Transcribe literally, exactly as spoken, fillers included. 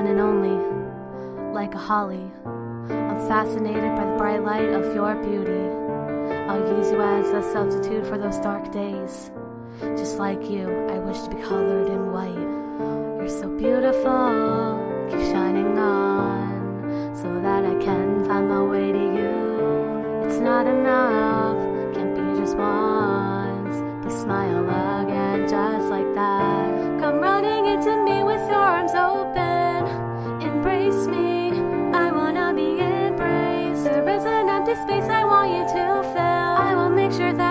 one and only, like a holly. I'm fascinated by the bright light of your beauty. I'll use you as a substitute for those dark days. Just like you, I wish to be colored in white. You're so beautiful, keep shining on, so that I can find my way to you. It's not enough, can't be just once. Please smile again, just like that. Come running into me with your arms open. Embrace me, I wanna be embraced. There is an empty space I want you to fill. I will make sure that